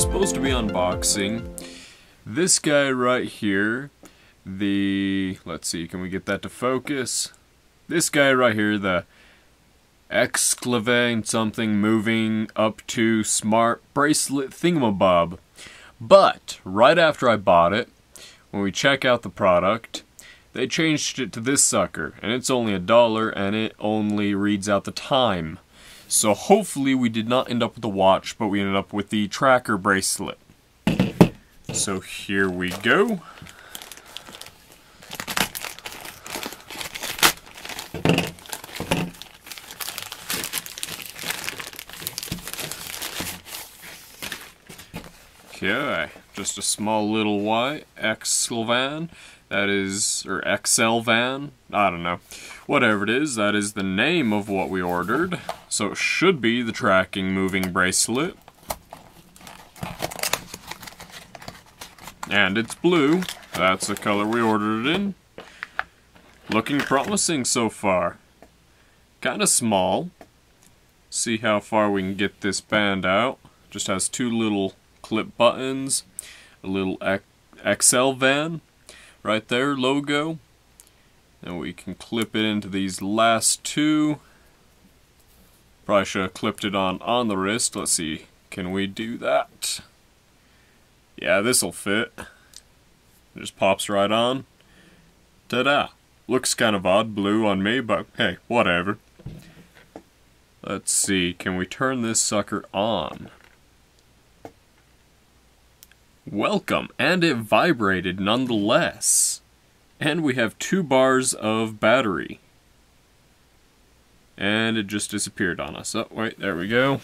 supposed to be unboxing this guy right here, the, let's see, can we get that to focus? This guy right here, the Excelvan something moving up to smart bracelet thingamabob. But right after I bought it, when we check out the product, they changed it to this sucker, and it's only $1 and it only reads out the time. So hopefully we did not end up with the watch, but we ended up with the tracker bracelet. So here we go. Okay, just a small little Y, Excelvan, that is, or Excelvan, I don't know. Whatever it is, that is the name of what we ordered. So it should be the tracking moving bracelet. And it's blue, that's the color we ordered it in. Looking promising so far. Kinda small. See how far we can get this band out. Just has two little clip buttons, a little Excelvan right there logo, and we can clip it into these last two. Probably should have clipped it on the wrist. Let's see, can we do that? Yeah, this'll fit. It just pops right on. Ta-da! Looks kind of odd blue on me, but hey, whatever. Let's see, can we turn this sucker on? Welcome, and it vibrated nonetheless. And we have 2 bars of battery. And it just disappeared on us. Oh, wait, there we go.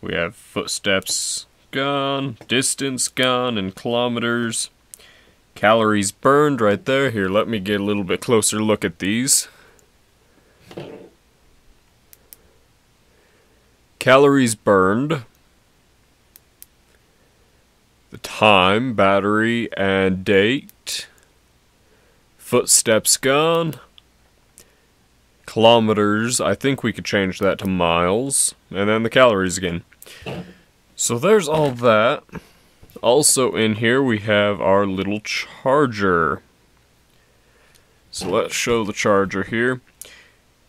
We have footsteps gone, distance gone, and kilometers. Calories burned right there. Here, let me get a little bit closer look at these. Calories burned. Time, battery, and date. Footsteps gone. Kilometers, I think we could change that to miles. And then the calories again. So there's all that. Also in here we have our little charger. So let's show the charger here.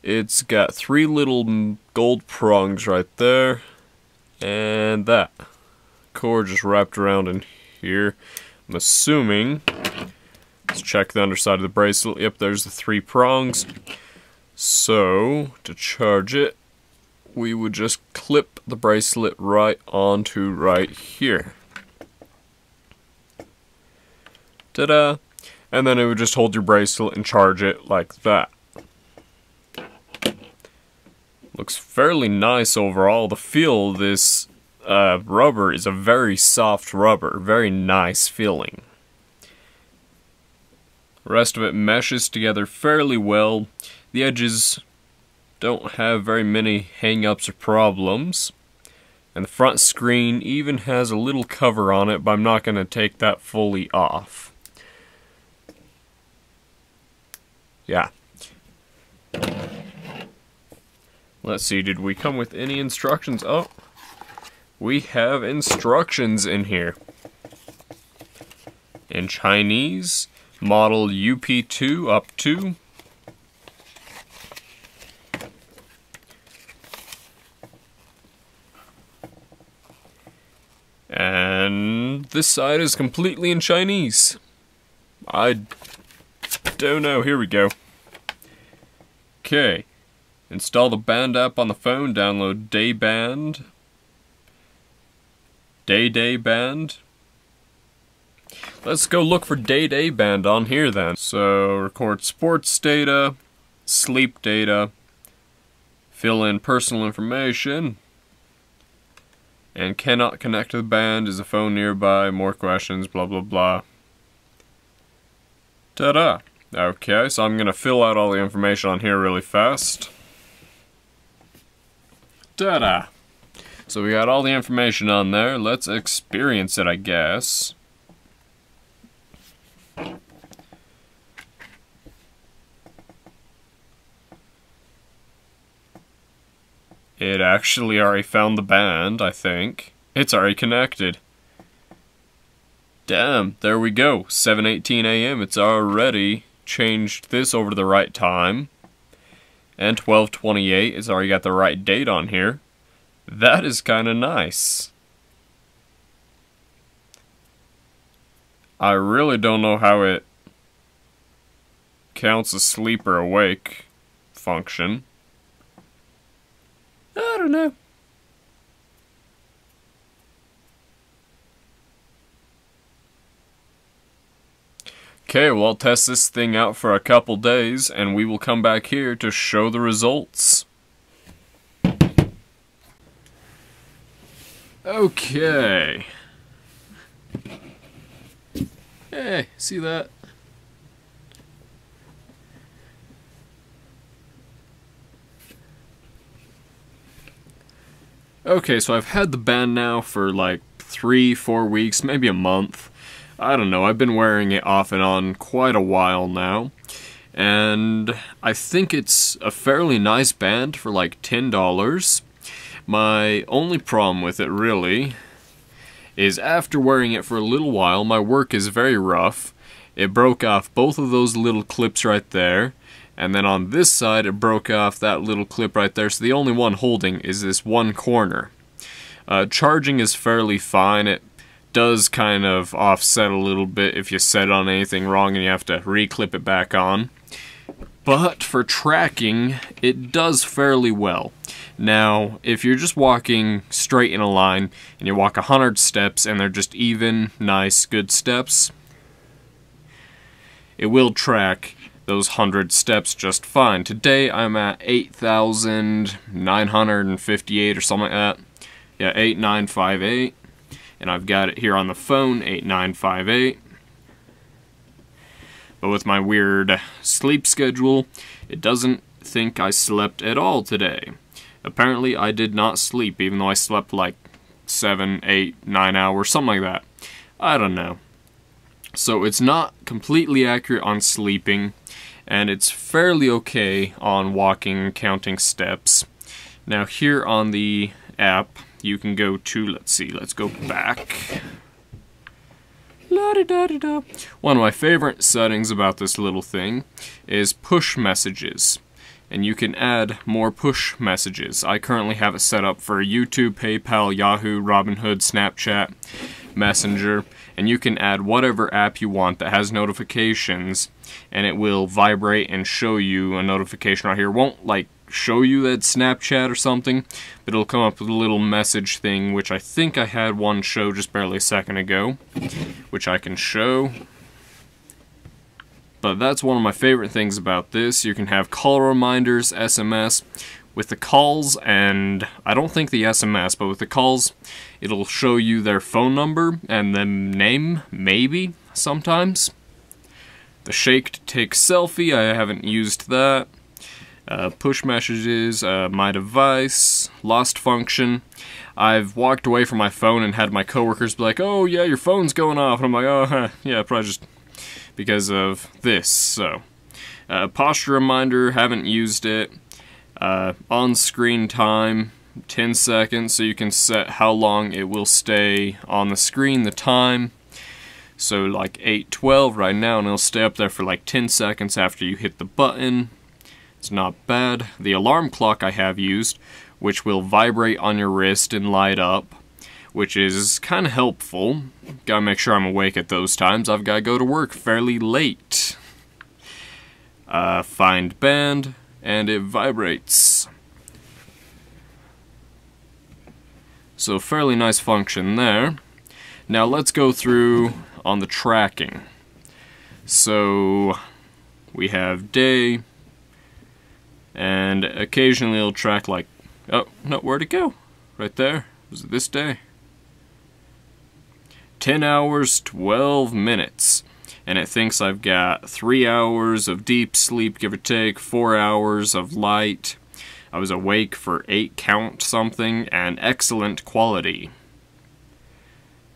It's got 3 little gold prongs right there. And that. Cord just wrapped around in here. I'm assuming. Let's check the underside of the bracelet. Yep, there's the 3 prongs. So, to charge it, we would just clip the bracelet right onto right here. Ta-da! And then it would just hold your bracelet and charge it like that. Looks fairly nice overall. The feel of this rubber is a very soft rubber, very nice feeling. The rest of it meshes together fairly well. The edges don't have very many hang-ups or problems. And the front screen even has a little cover on it, but I'm not going to take that fully off. Yeah. Let's see, did we come with any instructions? Oh. We have instructions in here. In Chinese, model UP2 up to. And this side is completely in Chinese. I don't know. Here we go. Okay. Install the Band app on the phone, download Dayband. Dayband. Let's go look for Dayband on here then. So record sports data, sleep data, fill in personal information, and cannot connect to the band, is a phone nearby, more questions, blah blah blah. Ta-da! Okay, so I'm going to fill out all the information on here really fast. Ta-da! So we got all the information on there. Let's experience it, I guess. It actually already found the band, I think. It's already connected. Damn, there we go. 7:18 a.m. It's already changed this over to the right time. And 12:28, it's already got the right date on here. That is kind of nice. I really don't know how it counts a sleep or awake function. I don't know. Okay, well, I'll test this thing out for a couple days, and we will come back here to show the results. Okay. Hey, see that? Okay, so I've had the band now for like 3-4 weeks, maybe a month. I don't know, I've been wearing it off and on quite a while now, and I think it's a fairly nice band for like $10. My only problem with it, really, is after wearing it for a little while, my work is very rough. It broke off both of those little clips right there, and then on this side it broke off that little clip right there, so the only one holding is this one corner. Charging is fairly fine. It does kind of offset a little bit if you set it on anything wrong and you have to reclip it back on. But for tracking, it does fairly well. Now, if you're just walking straight in a line and you walk 100 steps and they're just even, nice, good steps, it will track those 100 steps just fine. Today I'm at 8,958 or something like that. Yeah, 8,958. And I've got it here on the phone, 8,958. But with my weird sleep schedule, it doesn't think I slept at all today. Apparently I did not sleep, even though I slept like 7, 8, 9 hours, something like that. I don't know. So it's not completely accurate on sleeping, and it's fairly okay on walking, counting steps. Now here on the app, you can go to, let's see, let's go back. La-da-da-da-da. One of my favorite settings about this little thing is push messages. And you can add more push messages. I currently have it set up for YouTube, PayPal, Yahoo, Robinhood, Snapchat, Messenger. And you can add whatever app you want that has notifications. And it will vibrate and show you a notification right here. It won't, like, show you that Snapchat or something, but it'll come up with a little message thing, which I think I had one show just barely a second ago, which I can show. But that's one of my favorite things about this. You can have call reminders, SMS. With the calls, and I don't think the SMS, but with the calls, it'll show you their phone number and then name, maybe, sometimes. The shake to take selfie, I haven't used that. Push messages, my device, lost function. I've walked away from my phone and had my coworkers be like, "Oh yeah, your phone's going off," and I'm like, "Oh huh, yeah, probably just because of this." So, posture reminder, haven't used it. On screen time, 10 seconds, so you can set how long it will stay on the screen, the time. So like 8:12 right now, and it'll stay up there for like 10 seconds after you hit the button. It's not bad. The alarm clock I have used, which will vibrate on your wrist and light up, which is kind of helpful. Gotta make sure I'm awake at those times. I've gotta go to work fairly late. Find band, and it vibrates. So fairly nice function there. Now let's go through on the tracking. So we have day, and occasionally it'll track like, oh, no, where'd it go? Right there. Was it this day? 10 hours, 12 minutes. And it thinks I've got 3 hours of deep sleep, give or take, 4 hours of light. I was awake for 8 count something, and excellent quality.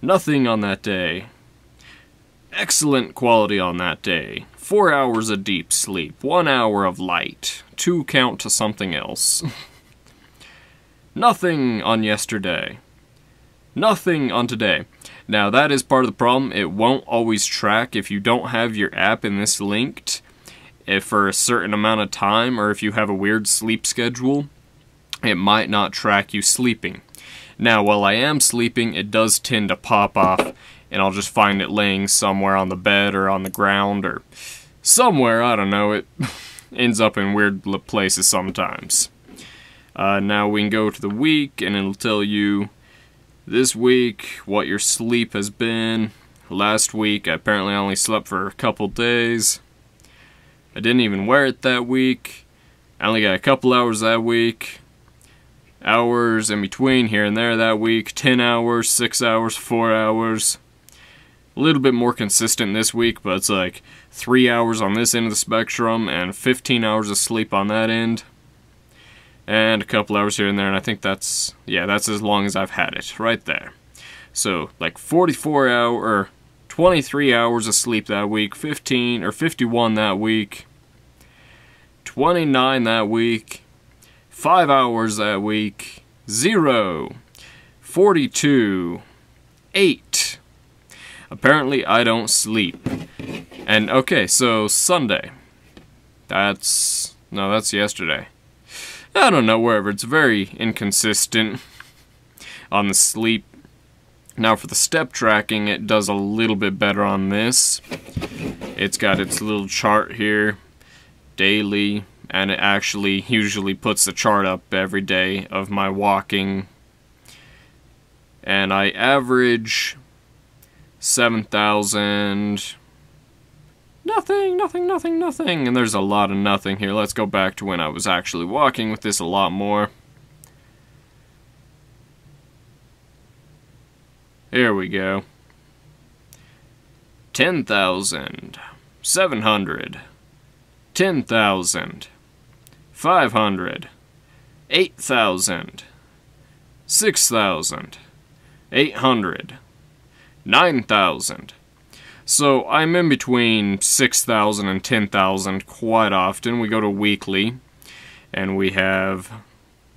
Nothing on that day. Excellent quality on that day. 4 hours of deep sleep, 1 hour of light, 2 count to something else. Nothing on yesterday. Nothing on today. Now that is part of the problem. It won't always track if you don't have your app in this linked for a certain amount of time, or if you have a weird sleep schedule, it might not track you sleeping. Now while I am sleeping, it does tend to pop off, and I'll just find it laying somewhere on the bed or on the ground or somewhere, I don't know, it ends up in weird places sometimes. Now we can go to the week, and it'll tell you this week what your sleep has been. Last week I apparently only slept for a couple days. I didn't even wear it that week. I only got a couple hours that week. Hours in between here and there that week. 10 hours, 6 hours, 4 hours. A little bit more consistent this week, but it's like 3 hours on this end of the spectrum and 15 hours of sleep on that end. And a couple hours here and there, and I think that's, yeah, that's as long as I've had it, right there. So, like 44 hours, or 23 hours of sleep that week, 15 or 51 that week, 29 that week, 5 hours that week, 0, 42, 8. Apparently I don't sleep. And okay, so Sunday. That's, no, that's yesterday. I don't know, wherever. It's very inconsistent on the sleep. Now for the step tracking, it does a little bit better on this. It's got its little chart here, daily, and it actually usually puts the chart up every day of my walking. And I average 7,000... Nothing, nothing, nothing, nothing. And there's a lot of nothing here. Let's go back to when I was actually walking with this a lot more. Here we go. 10,000. 700. 10,000. 500. 8,000. 6,000. 800. 9,000. So I'm in between 6,000 and 10,000 quite often. We go to weekly, and we have,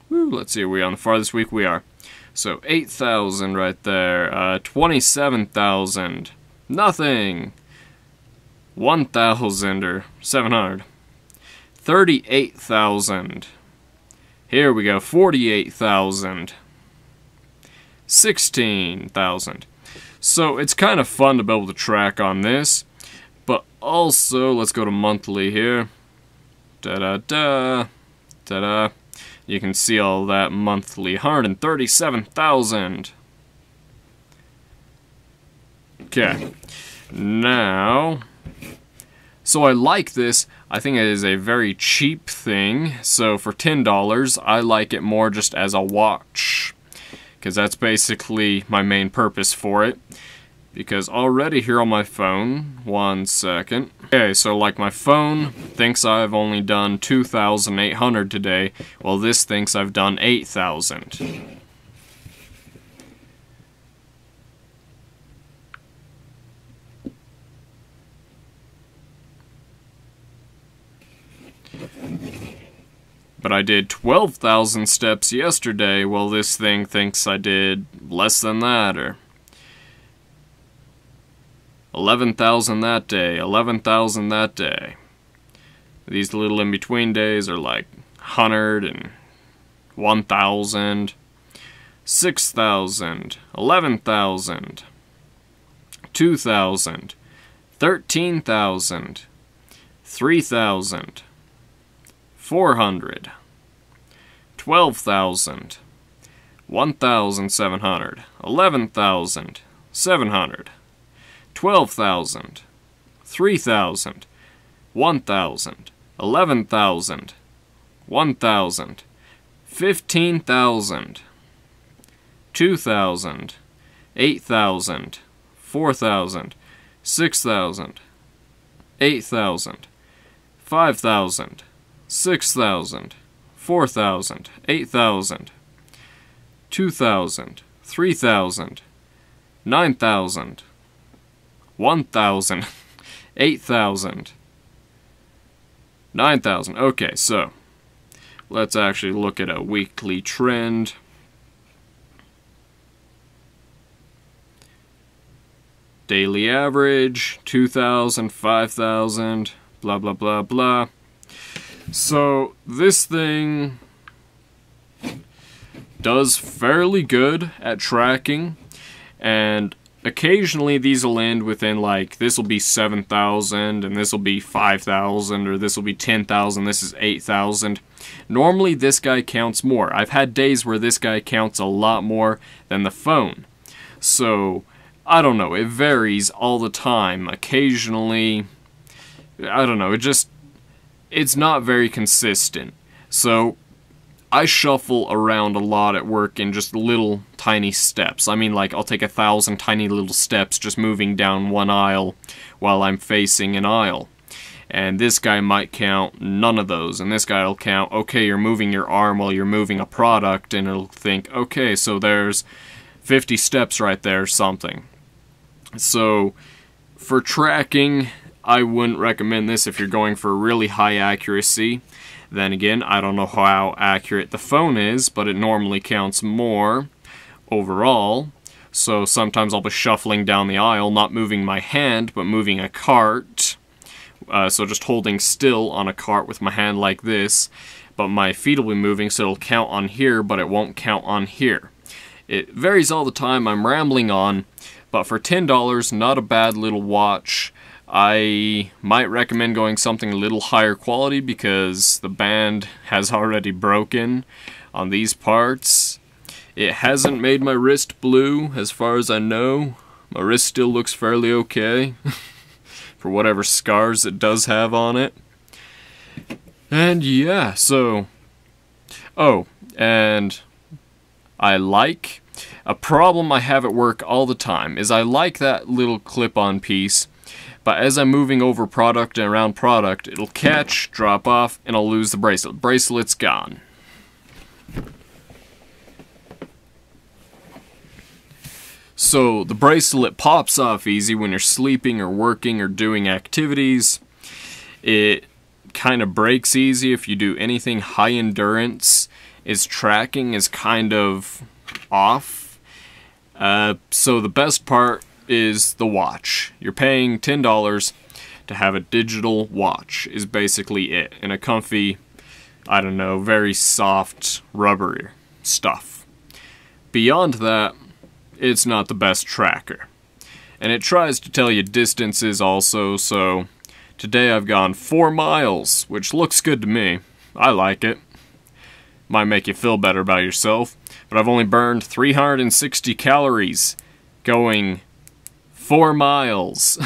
woo, let's see, are we on the farthest week? We are. So 8,000 right there, 27,000, nothing, 1,000 or 700, 38,000, here we go, 48,000, 16,000. So it's kind of fun to be able to track on this, but also, let's go to monthly here, da-da-da, da-da, you can see all that monthly, 137,000. Okay, now, so I like this, I think it is a very cheap thing, so for $10, I like it more just as a watch, because that's basically my main purpose for it. Because already here on my phone, one second. Okay, so like my phone thinks I've only done 2,800 today. Well, this thinks I've done 8,000. But I did 12,000 steps yesterday, well this thing thinks I did less than that, or 11,000 that day, 11,000 that day. These little in-between days are like 100 and 1,000, 6,000, 11,000, 2,000, 13,000, 3,000. 400, 12,000, 1,700, 11,000, 700, 12,000, 3,000, 1,000, 11,000, 1,000, 15,000, 2,000, 8,000, 4,000, 6,000, 8,000, 5,000. 6,000, 4,000, 8,000, 2,000, 3,000, 9,000, 1,000, 8,000, 9,000. Okay, so let's actually look at a weekly trend. daily average, 2,000, 5,000, blah, blah, blah, blah. So this thing does fairly good at tracking, and occasionally these will end within, like, this will be 7,000 and this will be 5,000, or this will be 10,000, this is 8,000. Normally this guy counts more. I've had days where this guy counts a lot more than the phone. So I don't know, it varies all the time. Occasionally, I don't know, it just, it's not very consistent. So I shuffle around a lot at work in just little tiny steps. I mean, like, I'll take 1,000 tiny little steps just moving down one aisle while I'm facing an aisle. And this guy might count none of those. And this guy will count, okay, you're moving your arm while you're moving a product, and it'll think, okay, so there's 50 steps right there or something. So for tracking, I wouldn't recommend this if you're going for really high accuracy. Then again, I don't know how accurate the phone is, but it normally counts more overall. So sometimes I'll be shuffling down the aisle, not moving my hand, but moving a cart. So just holding still on a cart with my hand like this, but my feet will be moving, so it'll count on here, but it won't count on here. It varies all the time. I'm rambling on, but for $10, not a bad little watch. I might recommend going something a little higher quality because the band has already broken on these parts. It hasn't made my wrist blue as far as I know. My wrist still looks fairly okay for whatever scars it does have on it. And yeah, so... oh, and I like... a problem I have at work all the time is I like that little clip-on piece, but as I'm moving over product and around product, it'll catch, drop off, and I'll lose the bracelet. Bracelet's gone. So the bracelet pops off easy when you're sleeping or working or doing activities. It kind of breaks easy if you do anything high endurance. Its tracking is kind of off. So the best part is the watch. You're paying $10 to have a digital watch is basically it, in a comfy, I don't know, very soft rubbery stuff. Beyond that, it's not the best tracker, and it tries to tell you distances also. So today I've gone 4 miles, which looks good to me. I like it. Might make you feel better about yourself, but I've only burned 360 calories going 4 miles.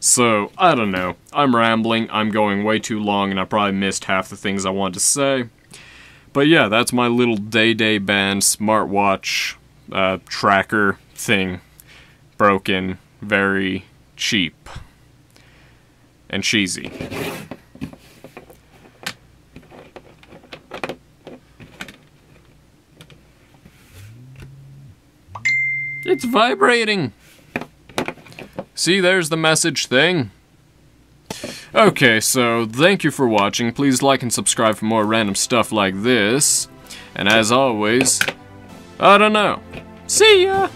So, I don't know. I'm rambling, I'm going way too long, and I probably missed half the things I wanted to say. But yeah, that's my little Dayband smartwatch tracker thing. Broken, very cheap, and cheesy. It's vibrating! See, there's the message thing. Okay, so thank you for watching. Please like and subscribe for more random stuff like this. And as always, I don't know. See ya!